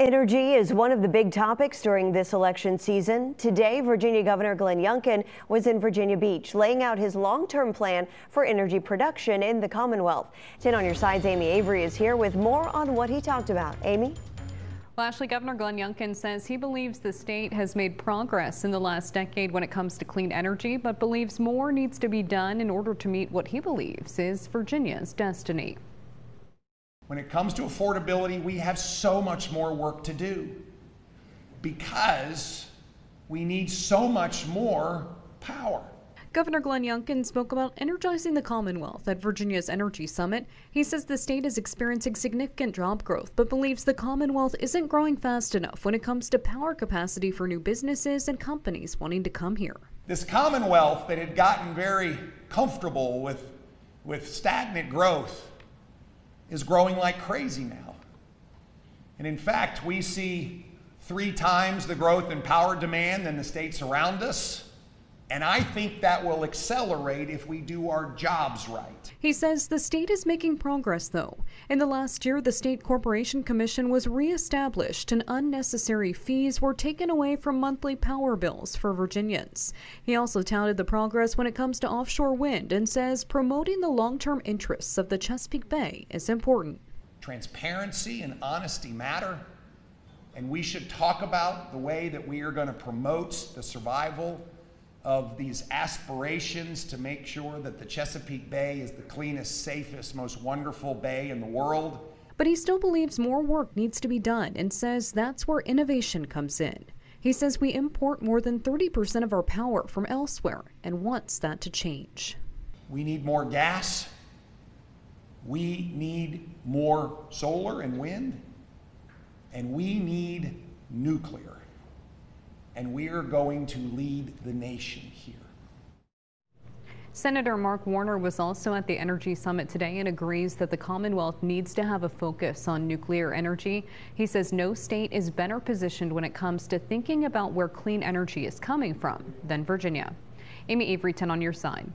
Energy is one of the big topics during this election season. Today, Virginia Governor Glenn Youngkin was in Virginia Beach, laying out his long-term plan for energy production in the Commonwealth. 10 on your side's Amy Avery is here with more on what he talked about. Amy? Well, Ashley, Governor Glenn Youngkin says he believes the state has made progress in the last decade when it comes to clean energy, but believes more needs to be done in order to meet what he believes is Virginia's destiny. When it comes to affordability, we have so much more work to do because we need so much more power. Governor Glenn Youngkin spoke about energizing the Commonwealth at Virginia's Energy Summit. He says the state is experiencing significant job growth, but believes the Commonwealth isn't growing fast enough when it comes to power capacity for new businesses and companies wanting to come here. This Commonwealth that had gotten very comfortable with stagnant growth is growing like crazy now. And in fact, we see 3 times the growth in power demand than the states around us. And I think that will accelerate if we do our jobs right. He says the state is making progress, though. In the last year, the State Corporation Commission was reestablished and unnecessary fees were taken away from monthly power bills for Virginians. He also touted the progress when it comes to offshore wind and says promoting the long-term interests of the Chesapeake Bay is important. Transparency and honesty matter. And we should talk about the way that we are going to promote the survival of these aspirations to make sure that the Chesapeake Bay is the cleanest, safest, most wonderful bay in the world. But he still believes more work needs to be done and says that's where innovation comes in. He says we import more than 30% of our power from elsewhere and wants that to change. We need more gas. We need more solar and wind. And we need nuclear. And we are going to lead the nation here. Senator Mark Warner was also at the Energy Summit today and agrees that the Commonwealth needs to have a focus on nuclear energy. He says no state is better positioned when it comes to thinking about where clean energy is coming from than Virginia. Amy Avery, 10 on your side.